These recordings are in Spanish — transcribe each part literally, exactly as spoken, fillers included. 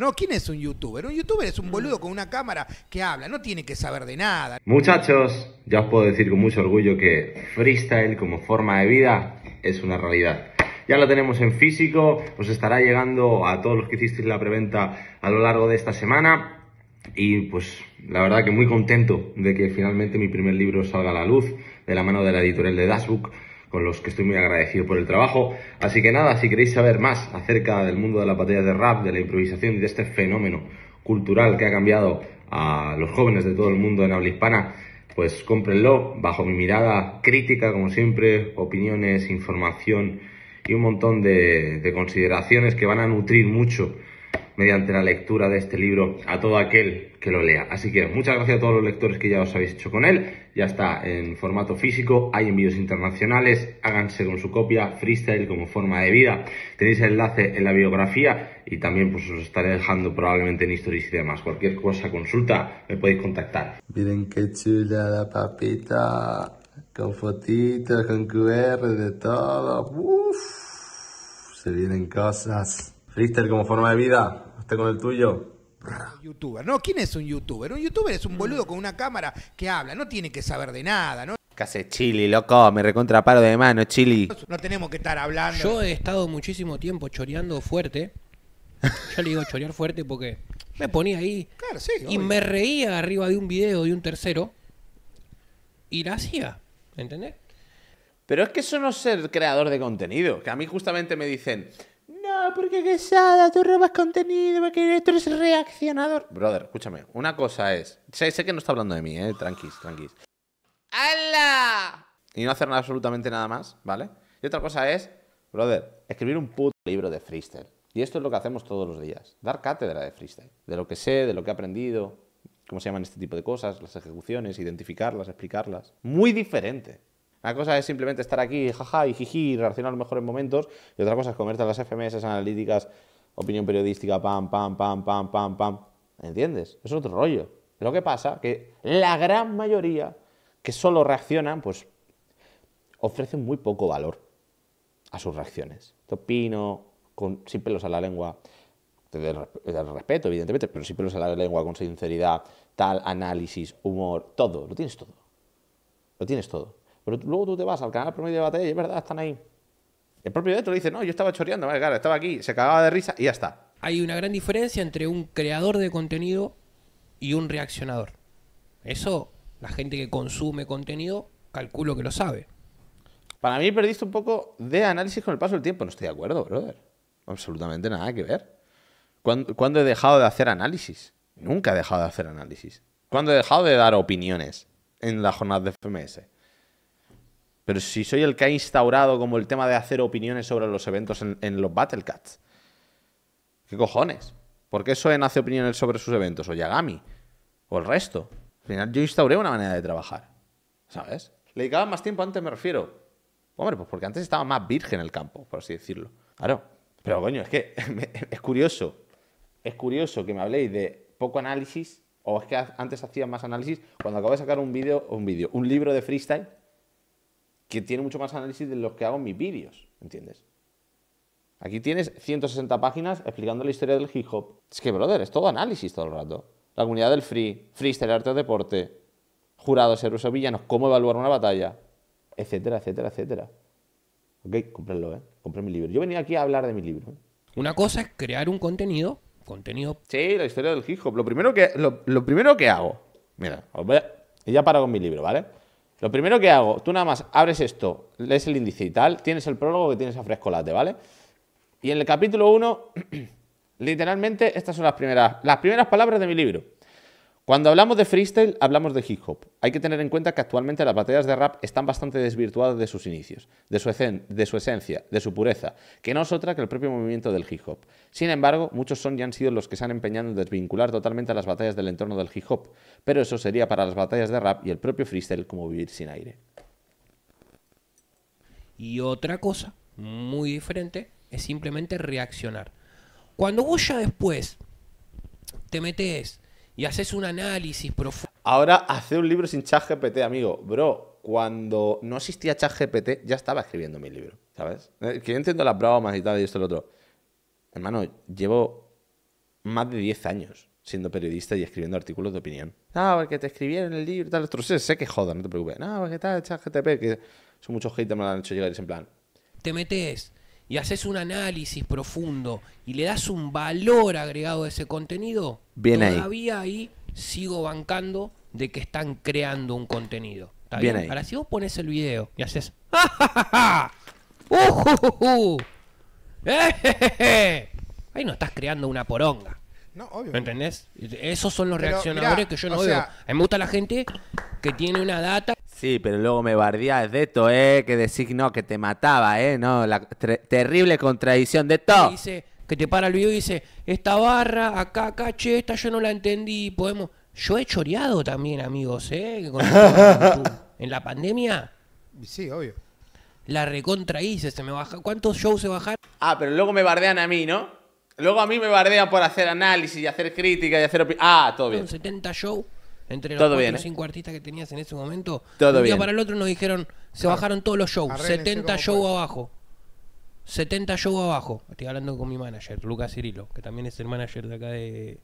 No, ¿quién es un youtuber? Un youtuber es un boludo con una cámara que habla, no tiene que saber de nada. Muchachos, ya os puedo decir con mucho orgullo que freestyle como forma de vida es una realidad. Ya lo tenemos en físico, os estará llegando a todos los que hicisteis la preventa a lo largo de esta semana. Y pues la verdad que muy contento de que finalmente mi primer libro salga a la luz de la mano de la editorial de Dashbook, con los que estoy muy agradecido por el trabajo. Así que nada, si queréis saber más acerca del mundo de las batallas de rap, de la improvisación y de este fenómeno cultural que ha cambiado a los jóvenes de todo el mundo en habla hispana, pues cómprenlo bajo mi mirada crítica, como siempre, opiniones, información y un montón de, de consideraciones que van a nutrir mucho mediante la lectura de este libro a todo aquel que lo lea. Así que muchas gracias a todos los lectores que ya os habéis hecho con él. Ya está en formato físico, hay envíos internacionales, háganse con su copia, freestyle como forma de vida. Tenéis el enlace en la biografía y también pues os estaré dejando probablemente en stories y demás. Cualquier cosa, consulta, me podéis contactar. Miren qué chula la papita, con fotitos, con Q R, de todo. Uf, se vienen cosas. Freestyle como forma de vida. Con el tuyo. YouTuber. No, ¿quién es un youtuber? Un youtuber es un boludo con una cámara que habla, no tiene que saber de nada, ¿no? ¿Qué hace Chili, loco? Me recontraparo de mano, Chili. No tenemos que estar hablando. Yo he estado muchísimo tiempo choreando fuerte. Yo le digo chorear fuerte porque me ponía ahí, claro, sí, y obvio, me reía arriba de un video de un tercero y la hacía, ¿entendés? Pero es que eso no es ser creador de contenido, que a mí justamente me dicen... No, porque Quesada, tú robas contenido, porque tú eres reaccionador. Brother, escúchame, una cosa es... Sé, sé que no está hablando de mí, eh, tranquis, tranquis. ¡Hala! Y no hacer nada, absolutamente nada más, ¿vale? Y otra cosa es, brother, escribir un puto libro de freestyle. Y esto es lo que hacemos todos los días. Dar cátedra de freestyle. De lo que sé, de lo que he aprendido, cómo se llaman este tipo de cosas, las ejecuciones, identificarlas, explicarlas. Muy diferente. Una cosa es simplemente estar aquí, jaja, y jiji, y relacionar los mejores momentos. Y otra cosa es comerte las F M S analíticas, opinión periodística, pam, pam, pam, pam, pam, pam. ¿Entiendes? Es otro rollo. Es lo que pasa, que la gran mayoría que solo reaccionan, pues ofrecen muy poco valor a sus reacciones. Te opino, con, sin pelos a la lengua, desde el respeto, evidentemente, pero sin pelos a la lengua, con sinceridad, tal, análisis, humor, todo. Lo tienes todo. Lo tienes todo. Pero luego tú te vas al canal promedio de batalla y es verdad, están ahí. El propio Dtoke dice, no, yo estaba choreando, vale, claro, estaba aquí, se cagaba de risa y ya está. Hay una gran diferencia entre un creador de contenido y un reaccionador. Eso, la gente que consume contenido, calculo que lo sabe. Para mí perdiste un poco de análisis con el paso del tiempo. No estoy de acuerdo, brother. Absolutamente nada que ver. ¿Cuándo, ¿cuándo he dejado de hacer análisis? Nunca he dejado de hacer análisis. ¿Cuándo he dejado de dar opiniones en las jornadas de F M S? Pero si soy el que ha instaurado como el tema de hacer opiniones sobre los eventos en, en los Battle Cats. ¿Qué cojones? ¿Por qué Soen hace opiniones sobre sus eventos? O Yagami. O el resto. Al final yo instauré una manera de trabajar. ¿Sabes? Le dedicaba más tiempo antes, me refiero. Hombre, pues porque antes estaba más virgen el campo, por así decirlo. Claro. Pero coño, es que me, es curioso. Es curioso que me habléis de poco análisis. O es que antes hacía más análisis. Cuando acabo de sacar un vídeo, un vídeo, un libro de freestyle, que tiene mucho más análisis de los que hago en mis vídeos, ¿entiendes? Aquí tienes ciento sesenta páginas explicando la historia del hip hop. Es que, brother, es todo análisis todo el rato. La comunidad del free, freestyle, arte, deporte, jurados, héroes o villanos, cómo evaluar una batalla, etcétera, etcétera, etcétera. Ok, cómprenlo, ¿eh? Compré mi libro. Yo venía aquí a hablar de mi libro, ¿eh? Una cosa es crear un contenido, contenido... Sí, la historia del hip hop. Lo primero que, lo, lo primero que hago... Mira, os voy a... y ya paro con mi libro, ¿vale? Lo primero que hago, tú nada más abres esto, lees el índice y tal, tienes el prólogo que tienes a Frescolate, ¿vale? Y en el capítulo uno, literalmente, estas son las primeras, las primeras palabras de mi libro. Cuando hablamos de freestyle, hablamos de hip hop. Hay que tener en cuenta que actualmente las batallas de rap están bastante desvirtuadas de sus inicios, de su, esen, de su esencia, de su pureza, que no es otra que el propio movimiento del hip hop. Sin embargo, muchos son y han sido los que se han empeñado en desvincular totalmente a las batallas del entorno del hip hop, pero eso sería para las batallas de rap y el propio freestyle como vivir sin aire. Y otra cosa muy diferente es simplemente reaccionar. Cuando vos ya después te metes y haces un análisis profundo. Ahora, hacer un libro sin ChatGPT, amigo. Bro, cuando no existía ChatGPT, ya estaba escribiendo mi libro, ¿sabes? Que yo entiendo las bromas y tal, y esto y lo otro. Hermano, llevo más de diez años siendo periodista y escribiendo artículos de opinión. Ah, porque te escribieron el libro y tal. Otros, sé que joda, no te preocupes. No, porque tal, ChatGPT, que son muchos haters me lo han hecho llegar y es en plan... Te metes y haces un análisis profundo y le das un valor agregado a ese contenido. Bien ahí. Todavía ahí sigo bancando de que están creando un contenido. ¿Está bien? Bien ahí. Ahora, si vos pones el video y haces... ¡Ja, ja, ja! ¡Uh, uh, uh, uh! ¡Eh, je, je, je! Ahí no estás creando una poronga. No, obvio. ¿Me entendés? Esos son los pero, reaccionadores mirá, que yo no veo. Sea... A mí me gusta la gente que tiene una data. Sí, pero luego me bardeás de esto, ¿eh? Que decís, no, que te mataba, ¿eh? No, la terrible contradicción de todo. Dice, que te para el video y dice, esta barra, acá, acá, che, esta yo no la entendí, podemos... Yo he choreado también, amigos, ¿eh? Con en la pandemia. Sí, obvio. La recontra hice, se me baja. ¿Cuántos shows se bajaron? Ah, pero luego me bardean a mí, ¿no? Luego a mí me bardean por hacer análisis y hacer crítica y hacer... Ah, todo bien. setenta shows entre los cuatro o cinco artistas que tenías en ese momento. Todo bien. Un día para el otro nos dijeron, se claro. bajaron todos los shows. Arrénense setenta shows abajo. setenta shows abajo. Estoy hablando con mi manager, Lucas Cirilo, que también es el manager de acá de...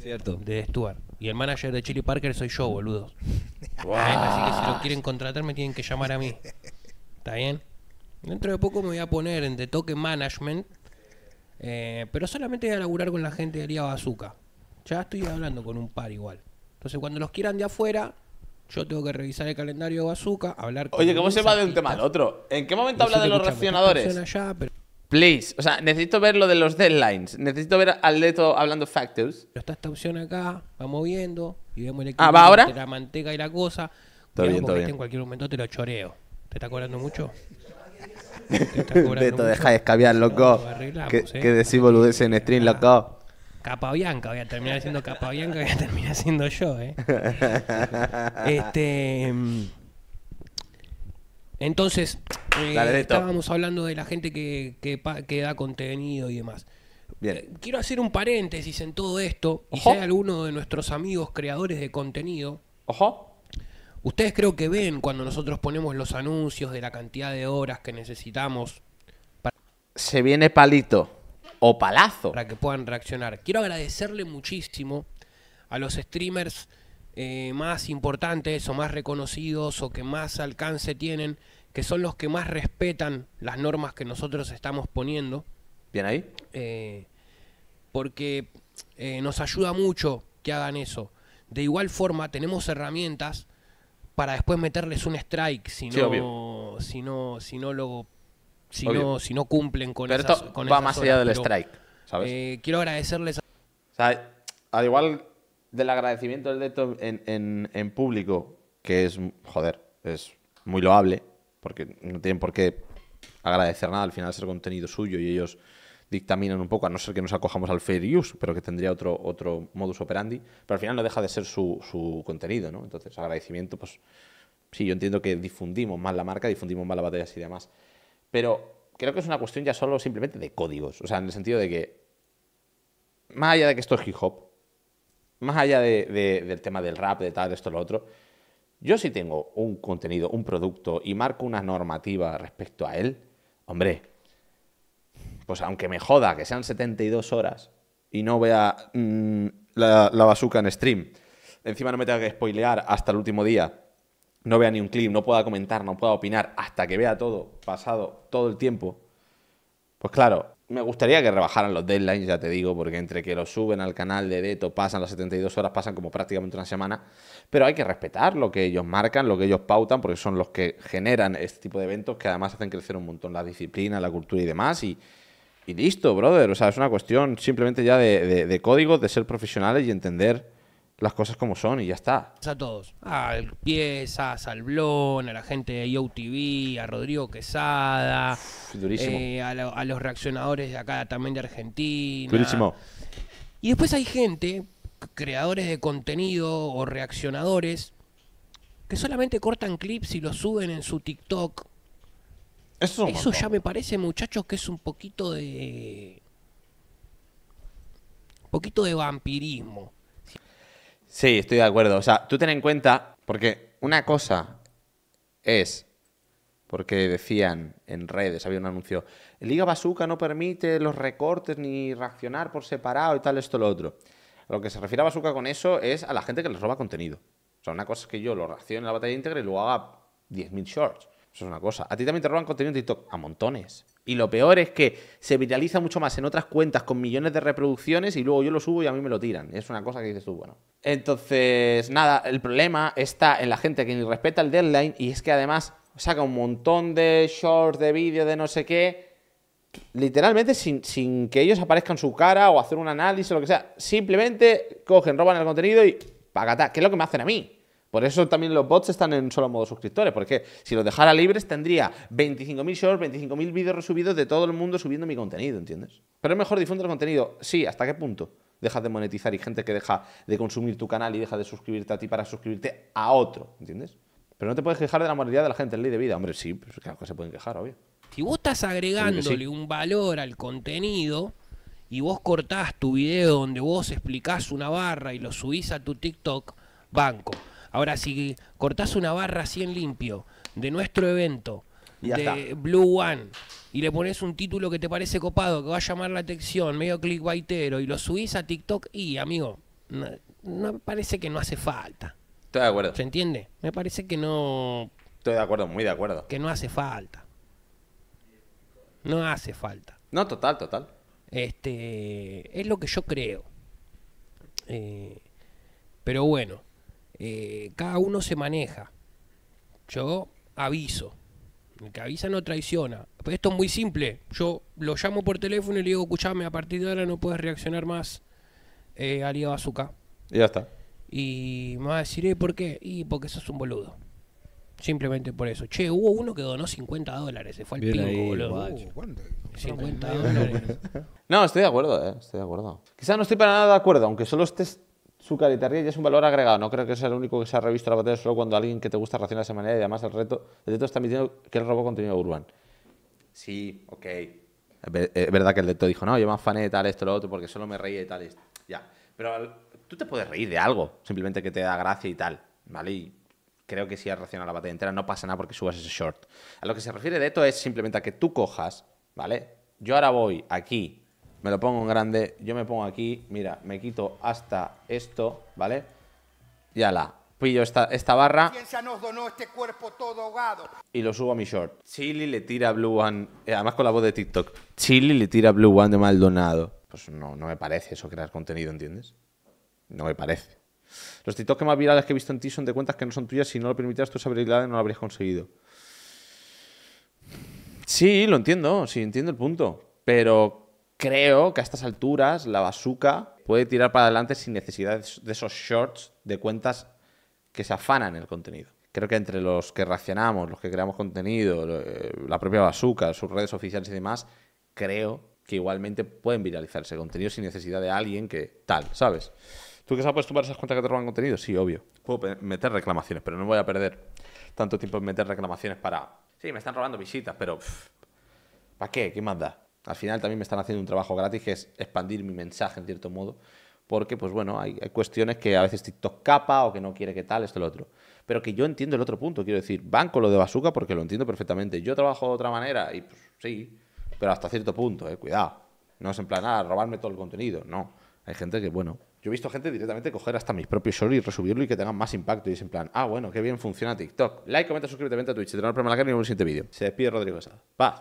Cierto. De Stuart. Y el manager de Chili Parker soy yo, boludo. Wow. Así que si lo quieren contratar me tienen que llamar a mí. ¿Está bien? Dentro de poco me voy a poner en The Toque Management. Eh, pero solamente voy a laburar con la gente de Alía Bazooka. Ya estoy hablando con un par igual. Entonces cuando los quieran de afuera, yo tengo que revisar el calendario de Bazooka, hablar con... Oye, ¿cómo se va de un tema al otro? ¿En qué momento habla de los reaccionadores? Allá, pero... Please, o sea, necesito ver lo de los deadlines. Necesito ver al Dtoke hablando factors. Pero está esta opción acá, vamos viendo y vemos el equipo. Ah, ¿va ahora? La manteca y la cosa. Todo bien, todo bien. En cualquier momento te lo choreo. ¿Te está cobrando mucho? Deto, deja de escabiar, loco. No, que ¿eh? decís boludeces en stream, ah, loco. Capa Bianca, voy a terminar siendo Capa Bianca, voy a terminar siendo yo, ¿eh? Este. Entonces, eh, Dale, estábamos hablando de la gente que, que, que da contenido y demás. Bien. Eh, quiero hacer un paréntesis en todo esto. Ojo. Y si hay alguno de nuestros amigos creadores de contenido. Ojo. Ustedes creo que ven cuando nosotros ponemos los anuncios de la cantidad de horas que necesitamos. Para Se viene palito o palazo. Para que puedan reaccionar. Quiero agradecerle muchísimo a los streamers eh, más importantes o más reconocidos o que más alcance tienen, que son los que más respetan las normas que nosotros estamos poniendo. ¿Bien ahí? Eh, porque eh, nos ayuda mucho que hagan eso. De igual forma tenemos herramientas para después meterles un strike si no, sí, si no, si no lo, si no, si no cumplen con eso. Pero esas, con va esas más horas, allá del pero, strike, ¿sabes? Eh, quiero agradecerles. A... O sea, al igual del agradecimiento del Dtoke en, en, en público, que es, joder, es muy loable, porque no tienen por qué agradecer nada, al final es el contenido suyo y ellos dictaminan un poco, a no ser que nos acojamos al fair use, pero que tendría otro, otro modus operandi, pero al final no deja de ser su, su contenido, ¿no? Entonces, agradecimiento, pues sí, yo entiendo que difundimos más la marca, difundimos más las batallas y demás, pero creo que es una cuestión ya solo simplemente de códigos, o sea, en el sentido de que, más allá de que esto es hip hop, más allá de, de, del tema del rap, de tal, de esto, lo otro, yo sí tengo un contenido, un producto, y marco una normativa respecto a él, hombre... Pues aunque me joda que sean setenta y dos horas y no vea mmm, la, la bazooka en stream, encima no me tenga que spoilear hasta el último día, no vea ni un clip, no pueda comentar, no pueda opinar, hasta que vea todo, pasado todo el tiempo, pues claro, me gustaría que rebajaran los deadlines, ya te digo, porque entre que lo suben al canal de Dtoke, pasan las setenta y dos horas, pasan como prácticamente una semana, pero hay que respetar lo que ellos marcan, lo que ellos pautan, porque son los que generan este tipo de eventos que además hacen crecer un montón la disciplina, la cultura y demás, y Y listo, brother. O sea, es una cuestión simplemente ya de, de, de códigos, de ser profesionales y entender las cosas como son y ya está. A todos. A Piezas, al Blon, a la gente de I O T V, a Rodrigo Quesada. Durísimo. Eh, a, la, a los reaccionadores de acá también de Argentina. Durísimo. Y después hay gente, creadores de contenido o reaccionadores, que solamente cortan clips y los suben en su TikTok. Eso, Eso ya me parece, muchachos, que es un poquito de... Un poquito de vampirismo. Sí, estoy de acuerdo. O sea, tú ten en cuenta, porque una cosa es Porque decían en redes, había un anuncio, Liga Bazooka no permite los recortes ni reaccionar por separado y tal, esto, lo otro. A lo que se refiere a Bazooka con eso es a la gente que les roba contenido. O sea, una cosa es que yo lo reaccione en la batalla íntegra y luego haga diez mil shorts. Eso es una cosa. A ti también te roban contenido en TikTok a montones. Y lo peor es que se viraliza mucho más en otras cuentas con millones de reproducciones y luego yo lo subo y a mí me lo tiran. Es una cosa que dices tú, bueno. Entonces, nada, el problema está en la gente que ni respeta el deadline y es que además saca un montón de shorts, de vídeos, de no sé qué, literalmente sin, sin que ellos aparezcan su cara o hacer un análisis o lo que sea. Simplemente cogen, roban el contenido y pagata, que es lo que me hacen a mí. Por eso también los bots están en solo modo suscriptores, porque si los dejara libres tendría veinticinco mil shorts, veinticinco mil vídeos resubidos de todo el mundo subiendo mi contenido, ¿entiendes? Pero es mejor difundir el contenido. Sí, ¿hasta qué punto? Dejas de monetizar y gente que deja de consumir tu canal y deja de suscribirte a ti para suscribirte a otro, ¿entiendes? Pero no te puedes quejar de la moralidad de la gente en ley de vida. Hombre, sí, pues claro que se pueden quejar, obvio. Si vos estás agregándole sí. un valor al contenido y vos cortás tu video donde vos explicás una barra y lo subís a tu TikTok, banco. Ahora, si cortás una barra así en limpio de nuestro evento, ya de está. Blue One, y le pones un título que te parece copado, que va a llamar la atención, medio clickbaitero, y lo subís a TikTok, y, amigo, no, no parece que no hace falta. Estoy de acuerdo. ¿Se entiende? Me parece que no... Estoy de acuerdo, muy de acuerdo. Que no hace falta. No hace falta. No, total, total. Este... Es lo que yo creo. Eh, pero bueno... Eh, cada uno se maneja. Yo aviso. El que avisa no traiciona. Pero esto es muy simple. Yo lo llamo por teléfono y le digo, escuchame, a partir de ahora no puedes reaccionar más eh, a Lío Azúcar. Y ya está. Y me va a decir, ¿eh, por qué? Y porque sos un boludo. Simplemente por eso. Che, hubo uno que donó cincuenta dólares. Se fue al pingo, boludo. cincuenta dólares. No, estoy de acuerdo, eh. Estoy de acuerdo. Quizás no estoy para nada de acuerdo, aunque solo estés... Su caritaria ya es un valor agregado. No creo que sea el único que se ha revisto la batalla solo cuando alguien que te gusta reacciona de esa manera y además el reto, el reto está admitiendo que él robó contenido urbano. Sí, ok. Es verdad que el reto dijo, no, yo me afané de tal, esto, lo otro, porque solo me reí de tal, esto. Ya. Pero tú te puedes reír de algo, simplemente que te da gracia y tal, ¿vale? Y creo que si has reaccionado la batalla entera no pasa nada porque subas ese short. A lo que se refiere de esto es simplemente a que tú cojas, ¿vale? Yo ahora voy aquí... Me lo pongo en grande, yo me pongo aquí, mira, me quito hasta esto, ¿vale? Y ala, pillo esta, esta barra. Nos donó este cuerpo todo ahogado. Y lo subo a mi short. Chili le tira Blue One, eh, además con la voz de TikTok. Chili le tira Blue One de Maldonado. Pues no, no me parece eso crear contenido, ¿entiendes? No me parece. Los TikToks más virales que he visto en ti son de cuentas que no son tuyas. Si no lo permitieras, tus habilidades no lo habrías conseguido. Sí, lo entiendo, sí, entiendo el punto. Pero... Creo que a estas alturas la Bazooka puede tirar para adelante sin necesidad de esos shorts de cuentas que se afanan el contenido. Creo que entre los que reaccionamos, los que creamos contenido, la propia Bazooka, sus redes oficiales y demás, creo que igualmente pueden viralizar ese contenido sin necesidad de alguien que tal, ¿sabes? ¿Tú qué sabes? ¿Puedes tumbar esas cuentas que te roban contenido? Sí, obvio. Puedo meter reclamaciones, pero no voy a perder tanto tiempo en meter reclamaciones para... Sí, me están robando visitas, pero... Pff, ¿para qué? ¿Qué más da? Al final también me están haciendo un trabajo gratis que es expandir mi mensaje en cierto modo porque, pues bueno, hay, hay cuestiones que a veces TikTok capa o que no quiere que tal, esto, lo otro. Pero que yo entiendo el otro punto, quiero decir, banco lo de Bazooka porque lo entiendo perfectamente. Yo trabajo de otra manera y pues sí, pero hasta cierto punto, eh, cuidado. No es en plan, ah, robarme todo el contenido, no. Hay gente que, bueno, yo he visto gente directamente coger hasta mis propios shorts y resubirlo y que tengan más impacto y es en plan, ah, bueno, qué bien funciona TikTok. Like, comenta, suscríbete, vente a Twitch, te no problema la cara y nos vemos en el siguiente vídeo. Se despide Rodrigo Quesada. Paz.